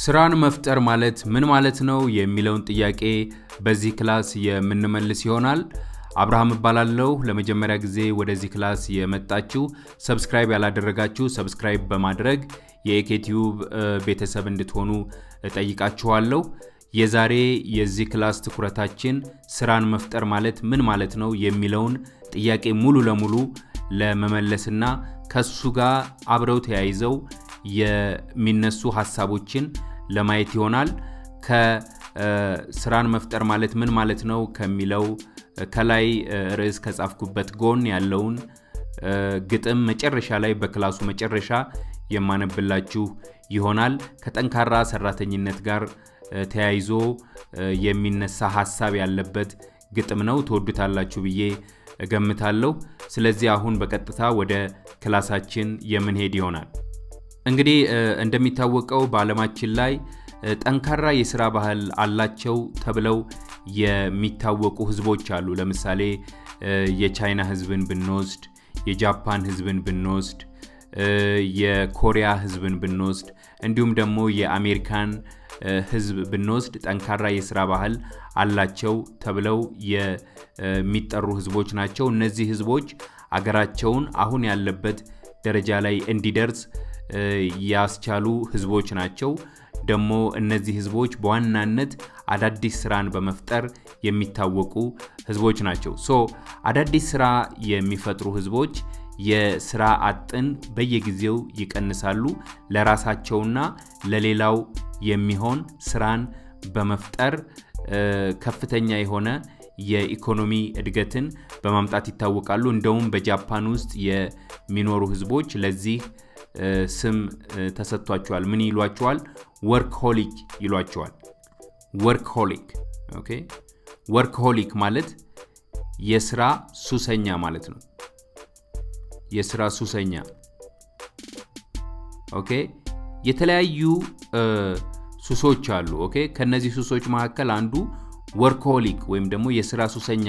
ስራን መፍጠር ማለት ምን ማለት ነው የሚለውን ጥያቄ በዚህ ክላስ የምንመልስ ይሆናል አብርሃም ባላለው ለመጀመሪያ ጊዜ ወደዚህ ክላስ የመጣችሁ ሰብስክራይብ ያላደረጋችሁ ሰብስክራይብ በማድረግ የኤኬቲዩብ ቤተሰብ እንድትሆኑ ጠይቃችኋለሁ የዛሬ የዚህ ክላስ ትኩረታችን ስራን መፍጠር ማለት ምን ማለት ነው የሚለውን ጥያቄ ሙሉ ለሙሉ ለመመለስና ከሱ ጋር አብረው ተያይዘው የሚነሱ ሐሳቦችን ለማየት ይሆናል ከስራን መፍጠር ማለት ምን ማለት ነው ከሚለው ከላይ ርዕስ ከጻፍኩበት ጎን ያለውን ግጥም መጨረሻ ላይ በክላሱ መጨረሻ የማነብላችሁ ይሆናል ከጠንካራ ሰራተኝነት ጋር ተያይዞ የሚነሳ ሐሳብ ያለበት ግጥም ነው ተወዱታላችሁ ብዬ እገምታለሁ ስለዚህ አሁን በቀጥታ ወደ ክላሳችን የምንሄድ ይሆናል እንግዲህ እንደሚታወቀው ባለማችን ላይ ጠንካራ የሥራ ባህል አላቸው ተብለው የሚታወቁ ህዝቦች አሉ ለምሳሌ የቻይና ህዝብን ብንወስድ የጃፓን ህዝብን ብንወስድ የኮሪያ ህዝብን ብንወስድ እንዲሁም ደግሞ የአሜሪካን ህዝብ ብንወስድ ጠንካራ የሥራ ባህል አላቸው ተብለው የሚጠሩ ህዝቦች ናቸው እነዚህ ህዝቦች አገራቸውን አሁን ያለበት ደረጃ ላይ እንዲደርስ ያስቻሉ ህዝቦች ናቸው ደሞ እነዚህ ህዝቦች በዋናነት አዳዲስ ስራን በመፍጠር የሚታወቁ ህዝቦች ናቸው ሶ አዳዲስ ስራ የሚፈጥሩ ህዝቦች የስራ አጥን በየጊዜው ይቀንሳሉ ለራሳቸውና ለሌላው የሚሆን ስራን በመፍጠር ከፍተኛ የሆነ የኢኮኖሚ እድገትን በማምጣት ይታወቃሉ እንደውም በጃፓን ውስጥ የሚኖሩ ህዝቦች ለዚህ ስም ተሰጥቷቸዋል ምን ይሏቸዋል workaholic ይሏቸዋል workaholic okay workaholic ማለት የሥራ ሱሰኛ ማለት ነው የሥራ ሱሰኛ okay የተለያዩ ሱሶች አሉ okay ከነዚህ ሱሶች መካከል አንዱ workaholic ወይም ደግሞ የሥራ ሱሰኛ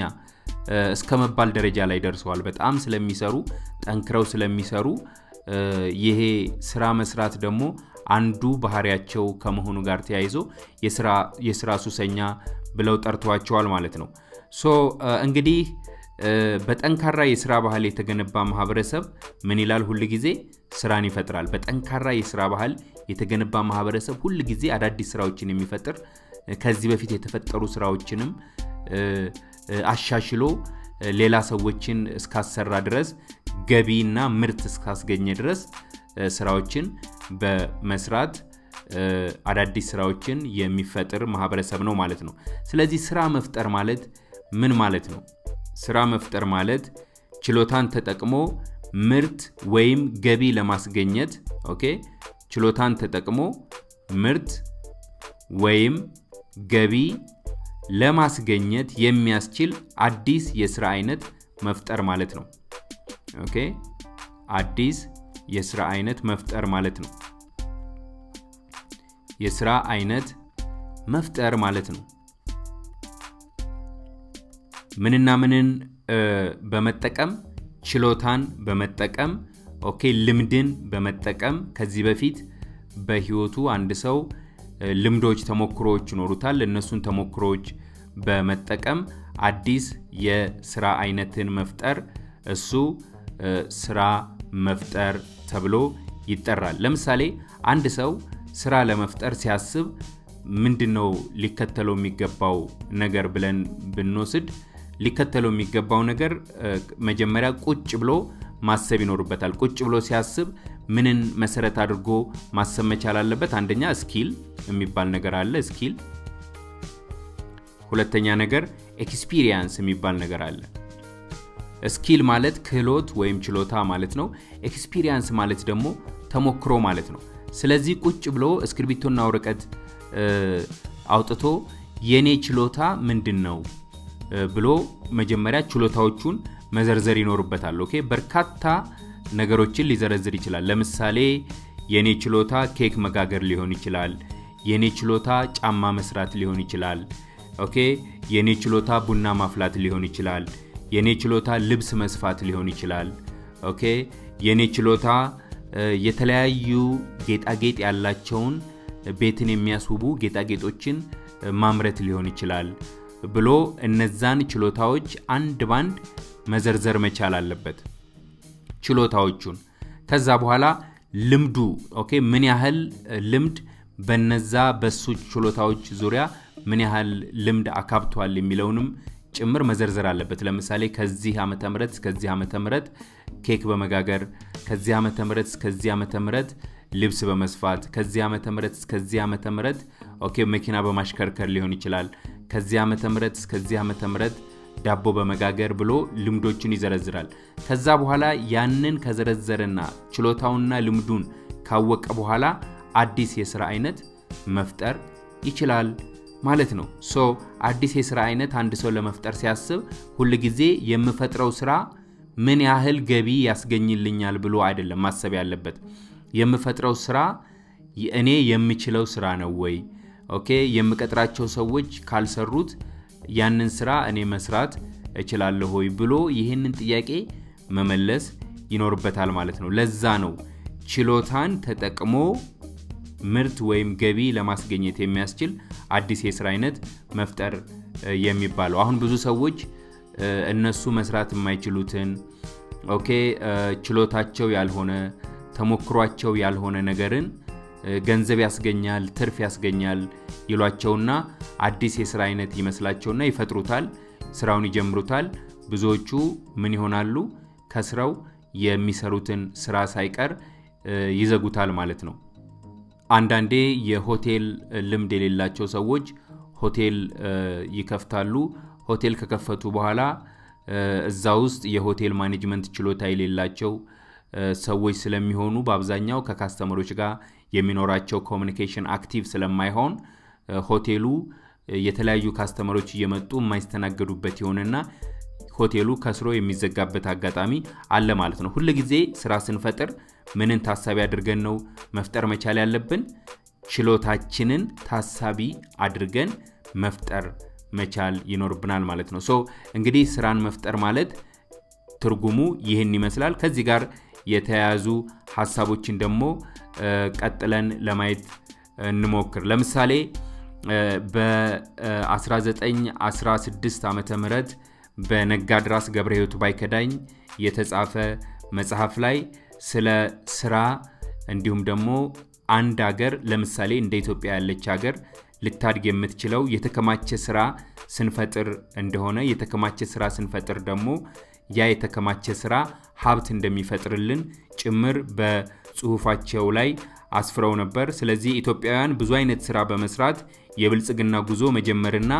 እስከመባል ደረጃ ላይ ደርሰዋል በጣም ስለሚሰሩ ጠንክረው ስለሚሰሩ ይሄ ስራ መስራት ደግሞ አንዱ ባህሪያቸው ከመሆኑ ጋር ተያይዞ የስራ ሱሰኛ ብለው ጠርቷቸዋል ማለት ነው ሶ እንግዲህ በጠንካራ የስራ ባህል የተገነባ ማህበረሰብ ምን ይላል ሁሉ ጊዜ ስራን ይፈጥራል በጠንካራ የስራ ባህል የተገነባ ማህበረሰብ ሁሉ ጊዜ አዳዲስ ስራዎችን የሚፈጥር ከዚህ በፊት የተፈጠሩ ስራዎችንም አሻሽሎ ሌላ ሰዎችን እስካሰራ ድረስ ገቢና ምርት እስካስገኘ ድረስ ስራዎችን በመስራት አዳዲስ ስራዎችን የሚፈጥር ማህበረሰብ ነው ማለት ነው ስለዚህ ስራ መፍጠር ማለት ምን ማለት ነው ስራ መፍጠር ማለት ችሎታን ተጠቅሞ ምርት ወይም ገቢ ለማስገኘት ኦኬ ችሎታን ተጠቅሞ ምርት ወይም ገቢ ለማስገኘት የሚያስችል አዲስ የሥራ አይነት መፍጠር ማለት ነው ኦኬ አዲስ የሥራ አይነት መፍጠር ማለት ነው የሥራ አይነት መፍጠር ማለት ነው ምንና ምንን በመጠቀም ችሎታን በመጠቀም ኦኬ ልምድን በመጠቀም ከዚህ በፊት በህይወቱ አንድ ሰው ልምዶች ተሞክሮዎች ኖሩታል እነሱን ተሞክሮዎች በመጠቀም አዲስ የሥራ አይነትን መፍጠር እሱ ስራ መፍጠር ተብሎ ይጠራል ለምሳሌ አንድ ሰው ስራ ለመፍጠር ሲያስብ ምንድነው ሊከተለው የሚገባው ነገር ብለን ብንወስድ ሊከተለው የሚገባው ነገር መጀመሪያ ቁጭ ብሎ ማሰብ ይኖርበታል ቁጭ ብሎ ሲያስብ ምንን መሰረት አድርጎ ማሰብ መቻል አለበት አንደኛ ስኪል የሚባል ነገር አለ ስኪል ሁለተኛ ነገር ኤክስፒሪያንስ የሚባል ነገር አለ ስኪል ማለት ክህሎት ወይም ችሎታ ማለት ነው ኤክስፒሪያንስ ማለት ደግሞ ተሞክሮ ማለት ነው ስለዚህ ቁጭ ብሎ እስክሪብቶና ወረቀት አውጥቶ የኔ ችሎታ ምንድነው ብሎ መጀመሪያ ችሎታዎቹን መዘርዘር ይኖርበታል ኦኬ በርካታ ነገሮችን ሊዘረዝር ይችላል ለምሳሌ የኔ ችሎታ ኬክ መጋገር ሊሆን ይችላል የኔ ችሎታ ጫማ መስራት ሊሆን ይችላል ኦኬ የኔ ችሎታ ቡና ማፍላት ሊሆን ይችላል የኔ ችሎታ ልብስ መስፋት ሊሆን ይችላል ኦኬ የኔ ችሎታ የተለያዩ ጌጣጌጥ ያላቸውን ቤትን የሚያስውቡ ጌጣጌጦችን ማምረት ሊሆን ይችላል ብሎ እነዛን ችሎታዎች አንድ ባንድ መዘርዘር መቻል አለበት ችሎታዎቹን ከዛ በኋላ ልምዱ ኦኬ ምን ያህል ልምድ በነዛ በሱ ችሎታዎች ዙሪያ ምን ያህል ልምድ አካብቷል የሚለውንም ጭምር መዘርዘር አለበት ለምሳሌ ከዚህ ዓመተ ምህረት እስከዚህ ዓመተ ምህረት ኬክ በመጋገር ከዚህ ዓመተ ምህረት እስከዚህ ዓመተ ምህረት ልብስ በመስፋት ከዚህ ዓመተ ምህረት እስከዚህ ዓመተ ምህረት ኦኬ መኪና በማሽከርከር ሊሆን ይችላል ከዚህ ዓመተ ምህረት እስከዚህ ዓመተ ምህረት ዳቦ በመጋገር ብሎ ልምዶችን ይዘረዝራል ከዛ በኋላ ያንን ከዘረዘረና ችሎታውና ልምዱን ካወቀ በኋላ አዲስ የሥራ አይነት መፍጠር ይችላል ማለት ነው ሶ አዲስ የሥራ አይነት አንድ ሰው ለመፍጠር ሲያስብ ሁሉ ጊዜ የምፈጥረው ሥራ ምን ያህል ገቢ ያስገኝልኛል ብሎ አይደለም ማሰብ ያለበት የምፈጥረው ሥራ የእኔ የምችለው ሥራ ነው ወይ ኦኬ የምቀጥራቸው ሰዎች ካልሰሩት ያንን ሥራ እኔ መስራት እችላለሁ ወይ ብሎ ይሄንን ጥያቄ መመለስ ይኖርበታል ማለት ነው ለዛ ነው ችሎታን ተጠቅሞ ምርት ወይም ገቢ ለማስገኘት የሚያስችል አዲስ የሥራ አይነት መፍጠር የሚባለው አሁን ብዙ ሰዎች እነሱ መስራት የማይችሉትን ኦኬ ችሎታቸው ያልሆነ ተሞክሯቸው ያልሆነ ነገርን ገንዘብ ያስገኛል ትርፍ ያስገኛል ይሏቸውና አዲስ የሥራ አይነት ይመስላቸውና ይፈጥሩታል ስራውን ይጀምሩታል ብዙዎቹ ምን ይሆናሉ ከስራው የሚሰሩትን ስራ ሳይቀር ይዘጉታል ማለት ነው አንዳንዴ የሆቴል ልምድ የሌላቸው ሰዎች ሆቴል ይከፍታሉ ሆቴል ከከፈቱ በኋላ እዛው ውስጥ የሆቴል ማኔጅመንት ችሎታ የሌላቸው ሰዎች ስለሚሆኑ በአብዛኛው ከካስተመሮች ጋር የሚኖራቸው ኮሙኒኬሽን አክቲቭ ስለማይሆን ሆቴሉ የተለያዩ ካስተመሮች እየመጡ የማይስተናገዱበት ይሆንና ሆቴሉ ከስሮ የሚዘጋበት አጋጣሚ አለ ማለት ነው ሁሉ ጊዜ ስራ ስንፈጥር ምንን ታሳቢ አድርገን ነው መፍጠር መቻል ያለብን ችሎታችንን ታሳቢ አድርገን መፍጠር መቻል ይኖርብናል ማለት ነው ሶ እንግዲህ ስራን መፍጠር ማለት ትርጉሙ ይሄን ይመስላል ከዚህ ጋር የተያዙ ሐሳቦችን ደሞ ቀጥለን ለማየት እንሞክር ለምሳሌ በ1916 ዓመተ ምህረት በነጋድራስ ገብረህይወት ባይከዳኝ የተጻፈ መጽሐፍ ላይ ስለ ስራ እንዲሁም ደሞ አንድ ሀገር ለምሳሌ እንደ ኢትዮጵያ ያለች ሀገር ልታድግ የምትችለው የተከማቸ ስራ ስንፈጥር እንደሆነ የተከማቸ ስራ ስንፈጥር ደሞ ያ የተከማቸ ስራ ሀብት እንደሚፈጥርልን ጭምር በጽሁፋቸው ላይ አስፍረው ነበር ስለዚህ ኢትዮጵያውያን ብዙ አይነት ስራ በመስራት የብልጽግና ጉዞ መጀመርና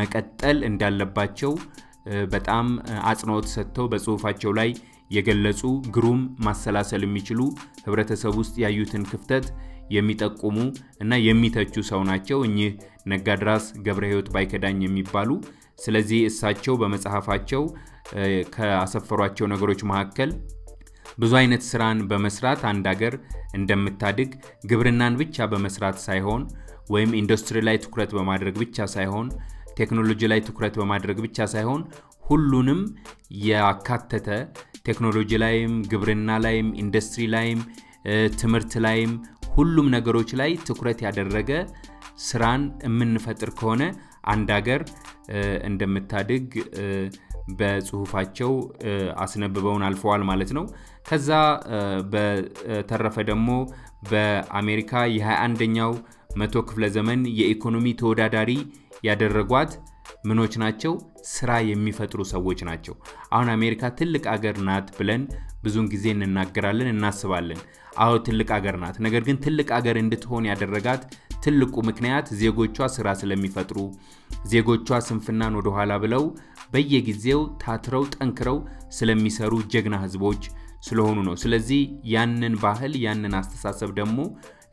መቀጠል እንዳለባቸው በጣም አጽንኦት ሰጥተው በጽሁፋቸው ላይ የገለጹ ግሩም ማሰላሰል የሚችሉ ህብረተሰብ ውስጥ ያዩትን ክፍተት የሚጠቁሙ እና የሚተቹ ሰው ናቸው እኚህ ነጋድራስ ገብረህይወት ባይከዳኝ የሚባሉ ስለዚህ እሳቸው በመጽሐፋቸው ከአሰፈሯቸው ነገሮች መካከል ብዙ አይነት ስራን በመስራት አንድ ሀገር እንደምታድግ ግብርናን ብቻ በመስራት ሳይሆን ወይም ኢንዱስትሪ ላይ ትኩረት በማድረግ ብቻ ሳይሆን ቴክኖሎጂ ላይ ትኩረት በማድረግ ብቻ ሳይሆን ሁሉንም ያካተተ ቴክኖሎጂ ላይም ግብርና ላይም ኢንዱስትሪ ላይም ትምርት ላይም ሁሉም ነገሮች ላይ ትኩረት ያደረገ ስራን የምንፈጥር ከሆነ አንድ ሀገር እንደምታድግ በጽሁፋቸው አስነብበውን አልፈዋል ማለት ነው ከዛ በተረፈ ደግሞ በአሜሪካ የ21ኛው መቶ ክፍለ ዘመን የኢኮኖሚ ተወዳዳሪ ያደረጓት ምኖች ናቸው ስራ የሚፈጥሩ ሰዎች ናቸው አሁን አሜሪካ ትልቅ ሀገር ናት ብለን ብዙን ጊዜ እናገራለን እናስባለን አዎ ትልቅ ሀገር ናት ነገር ግን ትልቅ ሀገር እንድትሆን ያደረጋት ትልቁ ምክንያት ዜጎቿ ስራ ስለሚፈጥሩ ዜጎቿ ስንፍናን ወደ ኋላ ብለው በየጊዜው ታትረው ጠንክረው ስለሚሰሩ ጀግና ህዝቦች ስለሆኑ ነው ስለዚህ ያንን ባህል ያንን አስተሳሰብ ደግሞ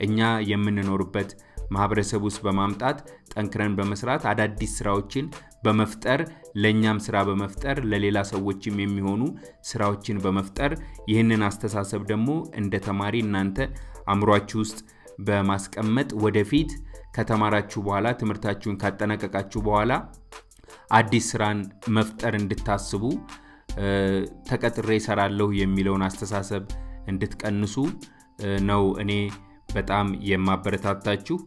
እኛ የምንኖርበት ማህበረሰብ ውስጥ በማምጣት ጠንክረን በመስራት አዳዲስ ስራዎችን በመፍጠር ለኛም ስራ በመፍጠር ለሌላ ሰዎችም የሚሆኑ ስራዎችን በመፍጠር ይሄንን አስተሳሰብ ደግሞ እንደ ተማሪ እናንተ አምሯችሁ ውስጥ በማስቀመጥ ወደፊት ከተማራችሁ በኋላ ትምርታችሁን ካጠናቀቃችሁ በኋላ አዲስ ስራን መፍጠር እንድታስቡ ተቀጥሬ ሰራለሁ የሚለውን አስተሳሰብ እንድትቀንሱ ነው እኔ በጣም የማበረታታችሁ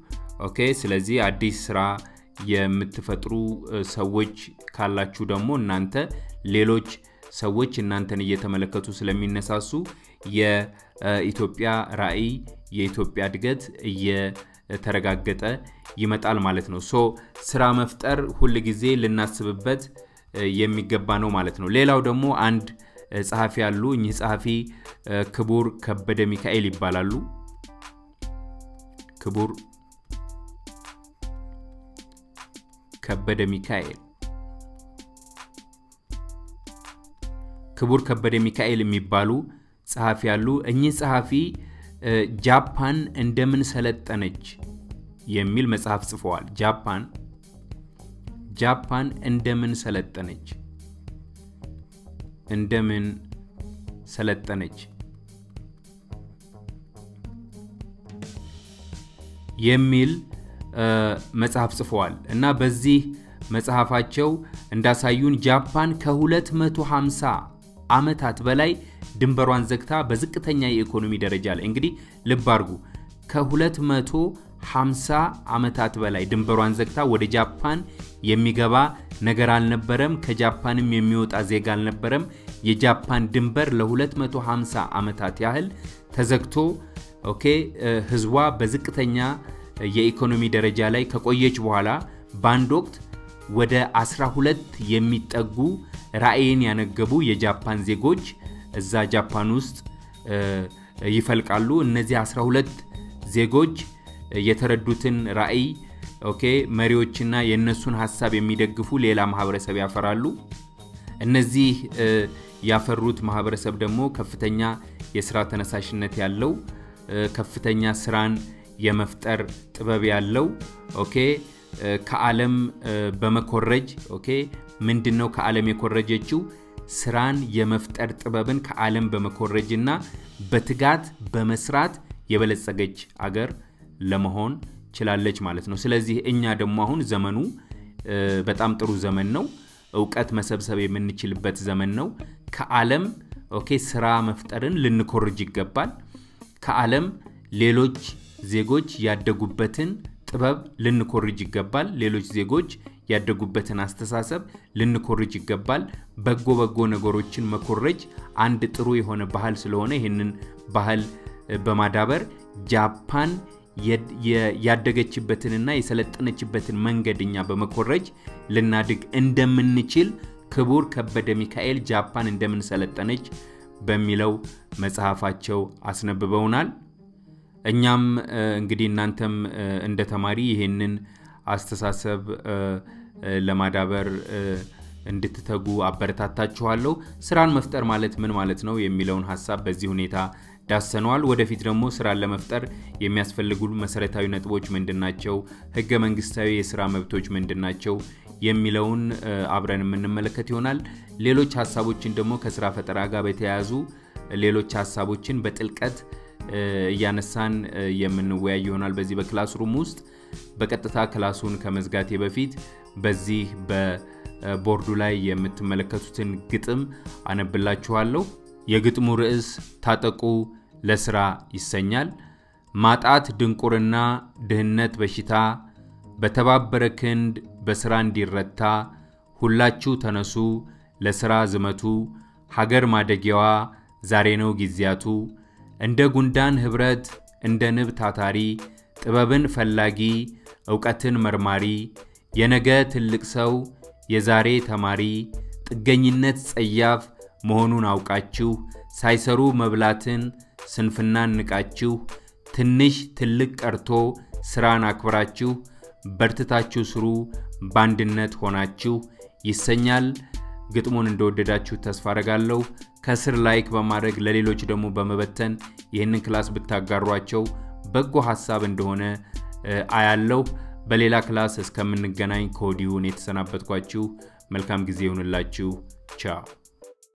ኦኬ ስለዚህ አዲስ ስራ የምትፈጥሩ ሰዎች ካላችሁ ደግሞ እናንተ ሌሎች ሰዎች እናንተን እየተመለከቱ ስለሚነሳሱ የኢትዮጵያ ራዕይ የኢትዮጵያ እድገት እየተረጋገጠ ይመጣል ማለት ነው ሶ ስራ መፍጠር ሁሉ ጊዜ ልናስብበት የሚገባ ነው ማለት ነው ሌላው ደግሞ አንድ ጻሐፊ ያሉ እኚህ ጻሐፊ ክቡር ከበደ ሚካኤል ይባላሉ ክቡር ከበደ ሚካኤል የሚባሉ ጻሐፊ ያሉ እኚህ ጻሐፊ ጃፓን እንደምን ሰለጠነች የሚል መጽሐፍ ጽፈዋል ጃፓን እንደምን ሰለጠነች የሚል መጽሐፍ ጽፈዋል እና በዚህ መጽሐፋቸው እንዳሳዩን ጃፓን ከ250 አመታት በላይ ድንበሯን ዘግታ በዝቅተኛ የኢኮኖሚ ደረጃ ላይ እንግዲህ ልብ አድርጉ ከ250 አመታት በላይ ድንበሯን ዘግታ ወደ ጃፓን የሚገባ ነገር አልነበረም ከጃፓንም የሚወጣ ዜጋ አልነበረም የጃፓን ድንበር ለ250 አመታት ያህል ተዘግቶ ኦኬ ህዝዋ በዝቅተኛ የኢኮኖሚ ደረጃ ላይ ከቆየች በኋላ ባንድ ወቅት ወደ 12 የሚጠጉ ራእይን ያነገቡ የጃፓን ዜጎች እዛ ጃፓን ውስጥ ይፈልቃሉ እነዚህ 12 ዜጎች የተረዱትን ራእይ ኦኬ መሪዎችና የነሱን ሐሳብ የሚደግፉ ሌላ ማህበረሰብ ያፈራሉ እነዚህ ያፈሩት ማህበረሰብ ደግሞ ከፍተኛ የሥራ ተነሳሽነት ያለው ከፍተኛ ስራን የመፍጠር ጥበብ ያለው ኦኬ ከዓለም በመኮረጅ ኦኬ ምንድነው ከዓለም የኮረጀችው ስራን የመፍጠር ጥበብን ከዓለም በመኮረጅና በትጋት በመስራት የበለጸገች አገር ለመሆን ችላለች ማለት ነው ስለዚህ እኛ ደግሞ አሁን ዘመኑ በጣም ጥሩ ዘመን ነው ዕውቀት መሰብሰብ የምንችልበት ዘመን ነው ከዓለም ኦኬ ስራ መፍጠርን ልንኮርጅ ይገባል ከዓለም ሌሎች ዜጎች ያደጉበትን ጥበብ ልንኮርጅ ይገባል ሌሎች ዜጎች ያደጉበትን አስተሳሰብ ልንኮርጅ ይገባል በጎ ነገሮችን መኮርጅ አንድ ጥሩ የሆነ ባህል ስለሆነ ይሄንን ባህል በማዳበር ጃፓን ያደገችበትንና የሰለጠነችበትን መንገድኛ በመኮረጅ ልናድግ እንደምንችል ክቡር ከበደ ሚካኤል ጃፓን እንደምን ሰለጠነች በሚለው መጽሐፋቸው አስነብበውናል እኛም እንግዲህ እናንተም እንደ ተማሪ ይሄንን አስተሳሰብ ለማዳበር እንድትተጉ አበረታታችኋለሁ ስራን መፍጠር ማለት ምን ማለት ነው የሚለውን ሐሳብ በዚህ ሁኔታ ዳሰነዋል ወደፊት ደግሞ ስራን ለመፍጠር የሚያስፈልጉ መሰረታዊ ነጥቦች ምንድናቸው ህገ መንግስታዊ የሥራ መብቶች ምንድናቸው የሚለውን አብረን እንመለከት ይሆናል ሌሎች ሐሳቦችን ደግሞ ከሥራ ፈጠራ ጋር በተያያዙ ሌሎች ሐሳቦችን በጥልቀት ያነሳን የምንወያይ ይሆናል በዚህ በክላስ ሩም ውስጥ በቀጥታ ክላሱን ከመዝጋቴ በፊት በዚህ በቦርዱ ላይ የምትመለከቱትን ግጥም አነብላችኋለሁ የግጥሙ ርዕስ ታጠቁ ለሥራ ይሰኛል ማጣት ድንቁርና ድህነት በሽታ በተባበረ ክንድ በሥራ እንዲረታ ሁላችሁ ተነሱ ለሥራ ዝመቱ ሀገር ማደጊያዋ ዛሬ ነው ግዚያቱ እንደ ጉንዳን ህብረት እንደ ንብ ታታሪ ጥበብን ፈላጊ ዕውቀትን መርማሪ የነገ ትልቅ ሰው የዛሬ ተማሪ ጥገኝነት ጸያፍ መሆኑን አውቃችሁ ሳይሰሩ መብላትን ስንፍናን ንቃችሁ ትንሽ ትልቅ ቀርቶ ስራን አክብራችሁ በርትታችሁ ስሩ ባንድነት ሆናችሁ ይሰኛል ግጥሙን እንደወደዳችሁ ተስፋ አደርጋለሁ ከስር ላይክ በማድረግ ለሌሎች ደግሞ በመበተን ይሄንን ክላስ ብታጋሯቸው በጎ ሐሳብ እንደሆነ አያለው በሌላ ክላስ እስከምንገናኝ ኮዲውን የተሰናበትኳችሁ መልካም ጊዜ ይሁንላችሁ ቻው